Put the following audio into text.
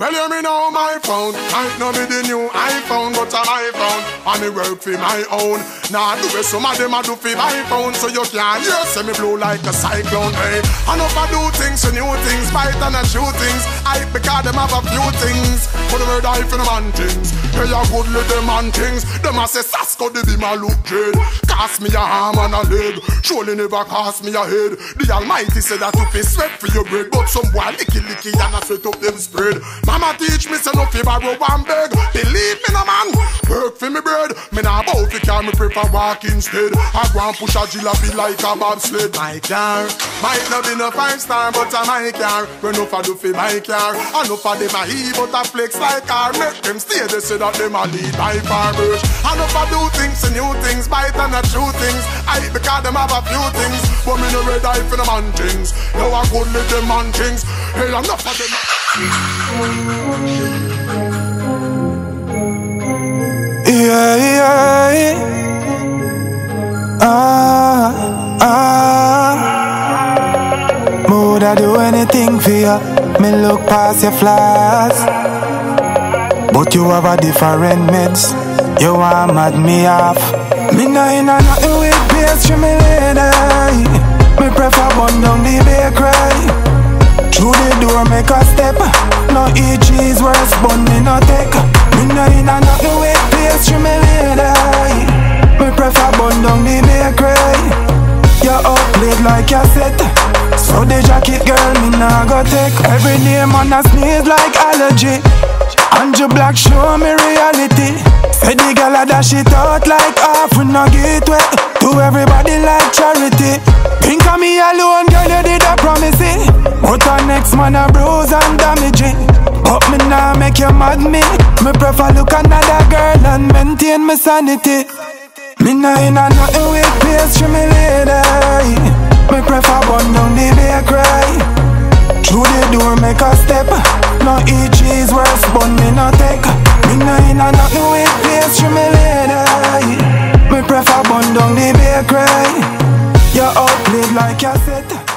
Well, you me know my phone might not be the new iPhone, but an iPhone, and me work for my own. Now do it, some of them I do for my phone, so you can't hear yes, me blow like a cyclone, hey. And if I do things, so new things, fight and I shoot things, I because them have a few things, but the word I for the man things. They are good little man things, them I say Sasco, they be my look dread. Cast me a arm and a leg, surely never cast me a head. The Almighty said that if you sweat for your bread, but some boy licky and I sweat up them spread. Mama teach me say no fi borrow and beg. Believe me no man, work for me bread. Me nah bow fi car, me prefer walk instead. I go and push a jillaby like a bobsled. My car might not be no 5-star, but I my car. When no fa do fi my car, and no fa dem a he but a flex like car. Make them stay, they say that them a lead by farmers. And no fa do things and new things, bite and a true things. I because them have a few things, but me no red eye for the man things. Now I good live them man things. Hell I'm not for them. Mood, I do anything for you. Me look past your flaws, but you have a different meds. You want mad me off. Me nah inna nothing with pastry, me lady. Me prefer bun down the bakery. Through the door make a step. No eat cheese worse bun me no take. Me no in a nothing with pastry me lady. Me prefer bun down the bakery. You're up late like you're set, so the jacket girl me nah go take. Every day man a sneeze like allergy, and your black show me reality. Say the girl a dash it out like half we no get wet. To everybody like charity. Think of me alone girl you did a promise it. But our next man a bruise and damage it. But me nah make you mad me. Me prefer look another girl and maintain me sanity. Me nah inna nothing with pastry me lady. Me prefer bun down the bakery. Through the door make a step. No eat cheese worse bun me no take. Me nah inna nothing with pastry me lady. Me prefer bun down the bakery. You out late like you said.